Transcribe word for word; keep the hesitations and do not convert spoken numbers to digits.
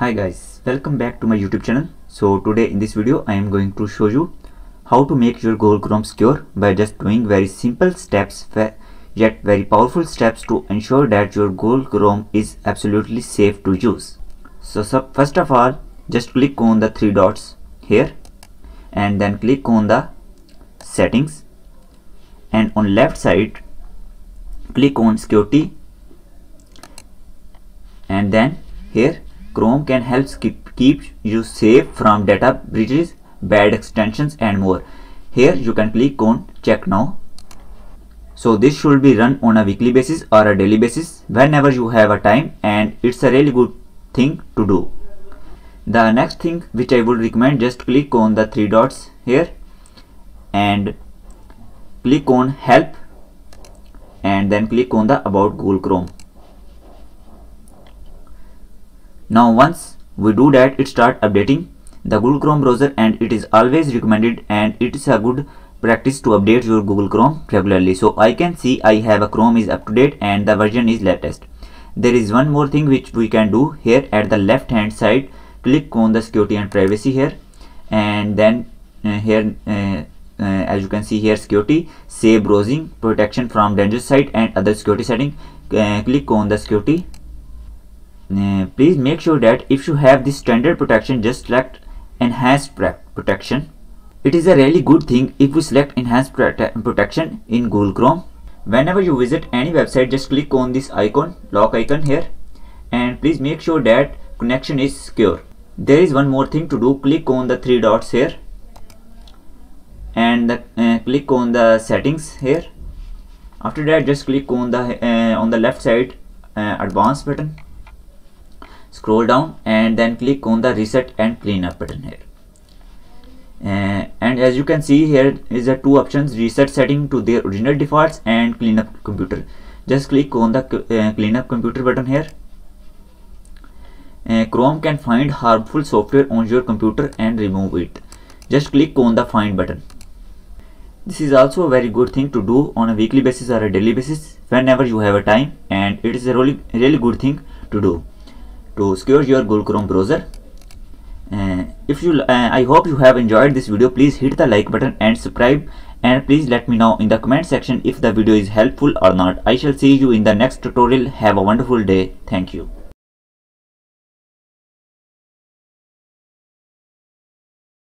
Hi guys, welcome back to my YouTube channel. So today in this video I am going to show you how to make your Google Chrome secure by just doing very simple steps yet very powerful steps to ensure that your Google Chrome is absolutely safe to use. So, so first of all, just click on the three dots here and then click on the settings, and on left side click on security, and then here Chrome can help keep, keep you safe from data breaches, bad extensions and more. Here you can click on check now. So this should be run on a weekly basis or a daily basis whenever you have a time, and it's a really good thing to do. The next thing which I would recommend, just click on the three dots here and click on help and then click on the about Google Chrome. Now once we do that, it starts updating the Google Chrome browser, and it is always recommended and it is a good practice to update your Google Chrome regularly. So I can see I have a Chrome is up to date and the version is latest. There is one more thing which we can do here at the left hand side. Click on the security and privacy here, and then uh, here uh, uh, as you can see here, security, save browsing, protection from dangerous site and other security setting. Uh, click on the security. Uh, please make sure that if you have this standard protection, just select enhanced protection. It is a really good thing if we select enhanced prote protection in Google Chrome. Whenever you visit any website, just click on this icon, lock icon here, and please make sure that connection is secure. There is one more thing to do. Click on the three dots here and the, uh, click on the settings here. After that, just click on the uh, on the left side uh, advanced button. Scroll down and then click on the reset and cleanup button here, uh, and as you can see, here is the two options: reset setting to their original defaults and cleanup computer. Just click on the uh, cleanup computer button here. uh, Chrome can find harmful software on your computer and remove it. Just click on the find button. This is also a very good thing to do on a weekly basis or a daily basis whenever you have a time, and it is a really really good thing to do to secure your Google Chrome browser. Uh, if you, uh, I hope you have enjoyed this video. Please hit the like button and subscribe, and please let me know in the comment section if the video is helpful or not. I shall see you in the next tutorial. Have a wonderful day. Thank you.